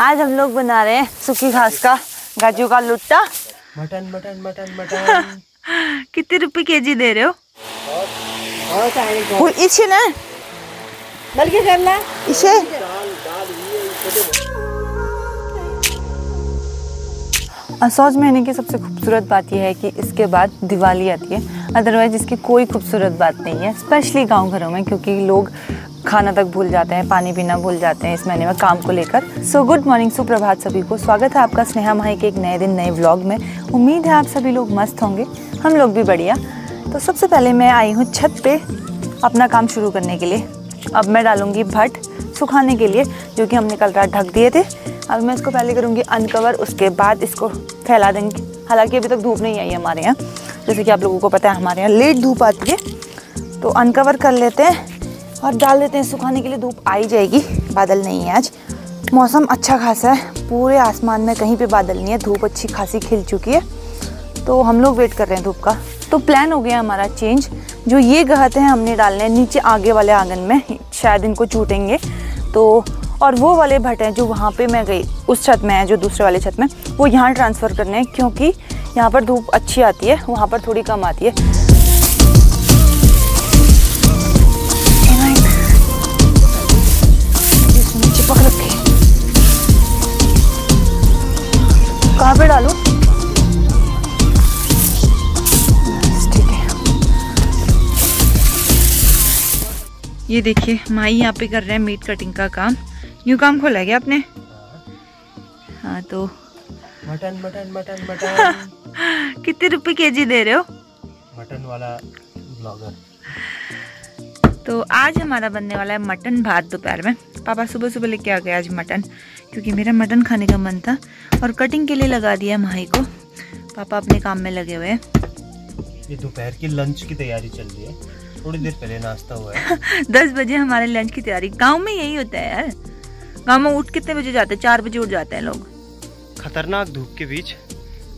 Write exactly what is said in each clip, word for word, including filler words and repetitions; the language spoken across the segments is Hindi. आज हम लोग बना रहे हैं सूखी घास का गाजू का लुट्टा। मटन मटन मटन मटन कितने रुपए केजी दे रहे हो? और इसे ना बल्कि करना इसे असौज महीने की सबसे खूबसूरत बात यह है कि इसके बाद दिवाली आती है, अदरवाइज इसकी कोई खूबसूरत बात नहीं है, स्पेशली गांव घरों में, क्योंकि लोग खाना तक भूल जाते हैं, पानी पीना भूल जाते हैं इस महीने में काम को लेकर। सो गुड मॉर्निंग, सुप्रभात सभी को। स्वागत है आपका स्नेहा माही के एक नए दिन नए व्लॉग में। उम्मीद है आप सभी लोग मस्त होंगे, हम लोग भी बढ़िया। तो सबसे पहले मैं आई हूँ छत पे अपना काम शुरू करने के लिए। अब मैं डालूँगी भट्ट सुखाने के लिए, जो कि हमने कल रात ढक दिए थे। अब मैं इसको पहले करूँगी अनकवर, उसके बाद इसको फैला देंगे। हालांकि अभी तक धूप नहीं आई है हमारे यहाँ, जैसे कि आप लोगों को पता है हमारे यहाँ लेट धूप आती है। तो अनकवर कर लेते हैं और डाल देते हैं सुखाने के लिए। धूप आई जाएगी, बादल नहीं है आज, मौसम अच्छा खासा है, पूरे आसमान में कहीं पे बादल नहीं है, धूप अच्छी खासी खिल चुकी है। तो हम लोग वेट कर रहे हैं धूप का। तो प्लान हो गया हमारा चेंज। जो ये गहते हैं हमने डालने हैं नीचे आगे वाले आंगन में, शायद इनको छूटेंगे तो। और वो वाले भट्ट हैं जो वहाँ पे मैं गई उस छत में है, जो दूसरे वाले छत में, वो यहाँ ट्रांसफ़र करने हैं, क्योंकि यहाँ पर धूप अच्छी आती है, वहाँ पर थोड़ी कम आती है। कहाँ पे डालूं? ठीक है। ये देखिए माई यहाँ पे कर रहे हैं मीट कटिंग का काम। न्यू काम खोला गया आपने? हाँ। तो मटन मटन मटन मटन कितने रुपए केजी दे रहे हो? मटन वाला ब्लॉगर। तो आज हमारा बनने वाला है मटन भात दोपहर में। पापा सुबह सुबह लेके आ गए आज मटन, क्योंकि मेरा मटन खाने का मन था। और कटिंग के लिए लगा दिया माही को, पापा अपने काम में लगे हुए हैं। ये दोपहर की लंच की तैयारी चल रही है, थोड़ी देर पहले नाश्ता हुआ है। दस बजे हमारे लंच की तैयारी। गांव में यही होता है यार, गांव में उठ कितने बजे जाते हैं? चार बजे उठ जाते हैं लोग। खतरनाक धूप के बीच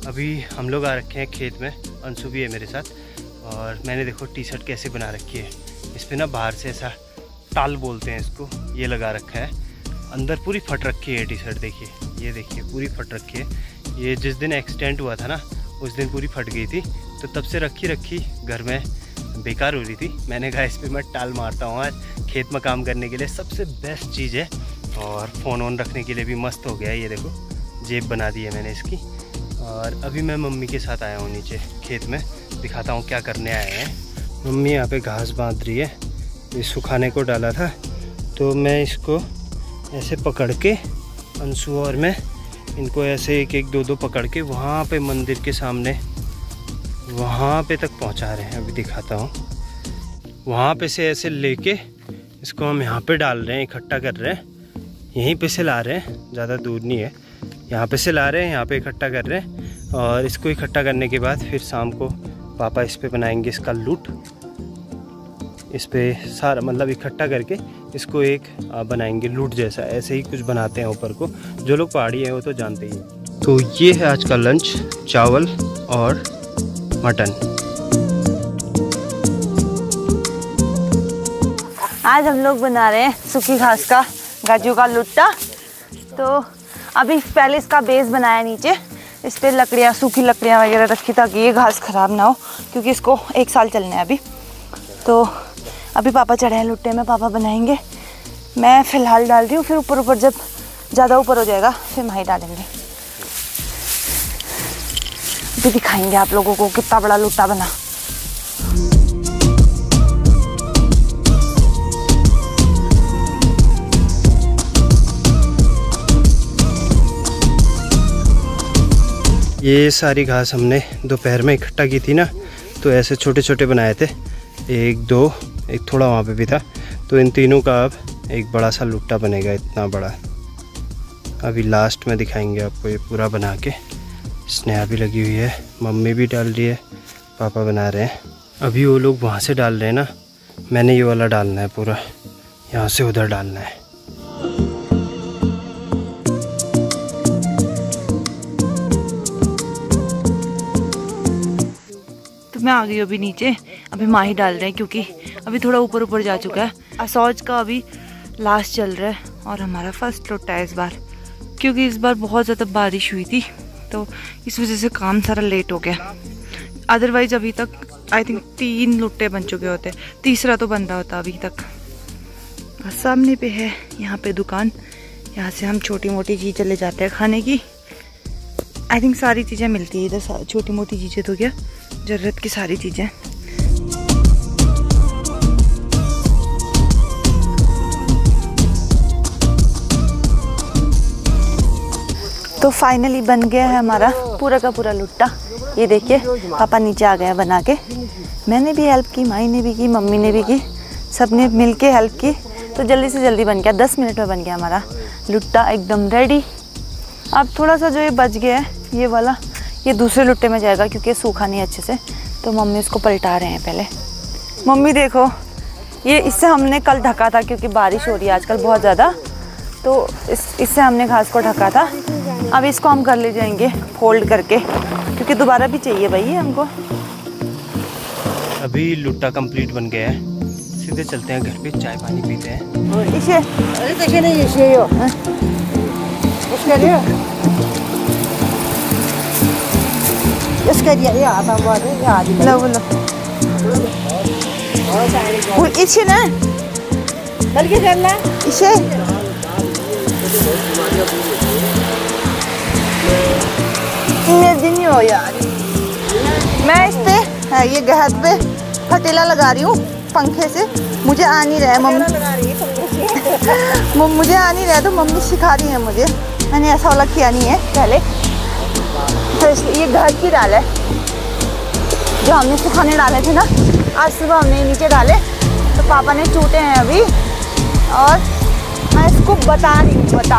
अभी हम लोग आ रखे हैं खेत में। अंशु भी है मेरे साथ, और मैंने देखो टी शर्ट कैसे बना रखी है, इस पर ना बाहर से ऐसा ताल बोलते हैं इसको, ये लगा रखा है। अंदर पूरी फट रखी है टी शर्ट, देखिए ये देखिए पूरी फट रखी है। ये जिस दिन एक्सीडेंट हुआ था ना उस दिन पूरी फट गई थी, तो तब से रखी रखी घर में बेकार हो रही थी। मैंने कहा इस पर मैं टाल मारता हूँ आज, खेत में काम करने के लिए सबसे बेस्ट चीज़ है। और फ़ोन ऑन रखने के लिए भी मस्त हो गया है, ये देखो जेब बना दी है मैंने इसकी। और अभी मैं मम्मी के साथ आया हूँ नीचे खेत में, दिखाता हूँ क्या करने आए हैं। मम्मी यहाँ पर घास बांध रही है, ये सुखाने को डाला था, तो मैं इसको ऐसे पकड़ के, अंशु और मैं इनको ऐसे एक एक दो दो पकड़ के वहाँ पे मंदिर के सामने वहाँ पे तक पहुँचा रहे हैं। अभी दिखाता हूँ। वहाँ पे से ऐसे लेके इसको हम यहाँ पे डाल रहे हैं, इकट्ठा कर रहे हैं, यहीं पे से ला रहे हैं, ज़्यादा दूर नहीं है, यहाँ पे से ला रहे हैं, यहाँ पे इकट्ठा कर रहे हैं। और इसको इकट्ठा करने के बाद फिर शाम को पापा इस पर बनाएंगे इसका लूट। इस पे सारा मतलब इकट्ठा करके इसको एक बनाएंगे लूट जैसा, ऐसे ही कुछ बनाते हैं ऊपर को, जो लोग पहाड़ी हैं वो तो जानते ही हैं। तो ये है आज का लंच, चावल और मटन। आज हम लोग बना रहे हैं सूखी घास का गाजू का लुट्टा। तो अभी पहले इसका बेस बनाया नीचे, इस पे लकड़ियाँ सूखी लकड़ियाँ वगैरह रखी ताकि ये घास ख़राब ना हो, क्योंकि इसको एक साल चलना है अभी। तो अभी पापा चढ़े हैं लुट्टे में, पापा बनाएंगे, मैं फ़िलहाल डाल रही हूँ, फिर ऊपर ऊपर जब ज़्यादा ऊपर हो जाएगा फिर माही डालेंगे। अभी दिखाएंगे आप लोगों को कितना बड़ा लुट्टा बना। ये सारी घास हमने दोपहर में इकट्ठा की थी ना, तो ऐसे छोटे छोटे बनाए थे, एक दो, एक थोड़ा वहाँ पे भी था, तो इन तीनों का अब एक बड़ा सा लुट्टा बनेगा, इतना बड़ा। अभी लास्ट में दिखाएंगे आपको ये पूरा बना के। स्नेहा भी लगी हुई है, मम्मी भी डाल रही है, पापा बना रहे हैं। अभी वो लोग वहाँ से डाल रहे हैं ना, मैंने ये वाला डालना है पूरा, यहाँ से उधर डालना है। मैं आ गई अभी नीचे, अभी माही डाल रहे हैं, क्योंकि अभी थोड़ा ऊपर ऊपर जा चुका है। असौज का अभी लास्ट चल रहा है और हमारा फर्स्ट लुट्टा है इस बार। क्योंकि इस बार बहुत ज़्यादा बारिश हुई थी तो इस वजह से काम सारा लेट हो गया। अदरवाइज अभी तक आई थिंक तीन लुट्टे बन चुके होते, तीसरा तो बन रहा होता अभी तक। और सामने पे है यहाँ पे दुकान, यहाँ से हम छोटी मोटी चीज़ चले जाते हैं खाने की। आई थिंक सारी चीज़ें मिलती है इधर, छोटी मोटी चीज़ें तो क्या ज़रूरत की सारी चीज़ें। तो फाइनली बन गया है हमारा पूरा का पूरा लुट्टा। ये देखिए पापा नीचे आ गया बना के, मैंने भी हेल्प की, माई ने भी की, मम्मी ने भी की, सब ने मिल के हेल्प की। तो जल्दी से जल्दी बन गया, दस मिनट में बन गया हमारा लुट्टा एकदम रेडी। अब थोड़ा सा जो ये बच गया है ये वाला, ये दूसरे लुट्टे में जाएगा क्योंकि सूखा नहीं अच्छे से। तो मम्मी उसको पलटा रहे हैं पहले। मम्मी देखो ये, इससे हमने कल ढका था क्योंकि बारिश हो रही है आजकल बहुत ज़्यादा, तो इस इससे हमने घास को ढका था। अब इसको हम कर ले जाएंगे फोल्ड करके क्योंकि दोबारा भी चाहिए भाई ये हमको। अभी लुट्टा कंप्लीट बन गया है, सीधे चलते हैं घर पे, चाय पानी पीते हैं। और इसे अरे देखे नहीं इसे यो उसके लिए इसके लिए ये आता बाद में ये आदि लो लो और इसे ना करके चलना इसे। इतने दिन ही हो यार मैं इस पे ये गहत पे फटेला लगा रही हूँ पंखे से, मुझे आ नहीं रहा है मम्मी मुझे आ नहीं रहा है तो मम्मी सिखा रही है मुझे, मैंने ऐसा वाला किया नहीं है पहले। तो ये गहत की डाल है जो हमने सुखाने डाले थे ना, आज सुबह हमने नीचे डाले तो पापा ने छूटे हैं अभी। और मैं इसको बता रही हूँ बता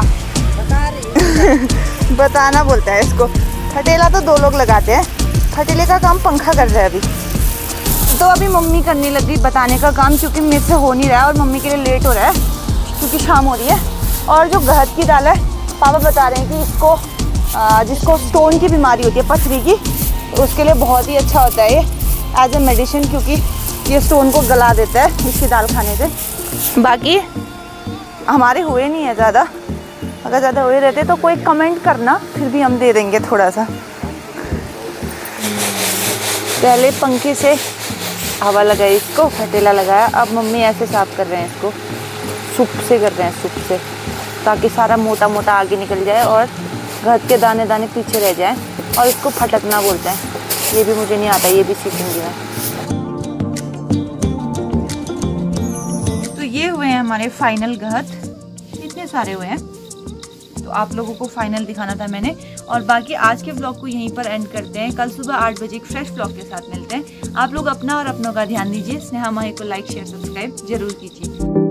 बता रही बताना बोलता है इसको। फटेला तो दो लोग लगाते हैं, फटेले का काम पंखा कर रहा है अभी। तो अभी मम्मी करने लगी बताने का काम क्योंकि मेरे से हो नहीं रहा है और मम्मी के लिए लेट हो रहा है क्योंकि शाम हो रही है। और जो गहत की दाल है पापा बता रहे हैं कि इसको जिसको स्टोन की बीमारी होती है पथरी की, उसके लिए बहुत ही अच्छा होता है ये एज ए मेडिसिन क्योंकि ये स्टोन को गला देता है इसकी दाल खाने से। बाकी हमारे हुए नहीं है ज़्यादा, अगर ज़्यादा हुए रहते तो कोई कमेंट करना, फिर भी हम दे देंगे थोड़ा सा। पहले पंखे से हवा लगाई इसको, फटेला लगाया, अब मम्मी ऐसे साफ कर रहे हैं इसको, सूप से कर रहे हैं सूप से, ताकि सारा मोटा मोटा आगे निकल जाए और गहत के दाने दाने पीछे रह जाएं। और इसको फटकना बोलते हैं, ये भी मुझे नहीं आता, ये भी सीखेंगी मैं। तो ये हुए हैं हमारे फाइनल गहत, इतने सारे हुए हैं तो आप लोगों को फाइनल दिखाना था मैंने। और बाकी आज के व्लॉग को यहीं पर एंड करते हैं, कल सुबह आठ बजे एक फ्रेश व्लॉग के साथ मिलते हैं। आप लोग अपना और अपनों का ध्यान दीजिए। स्नेहा माही को लाइक शेयर सब्सक्राइब जरूर कीजिए।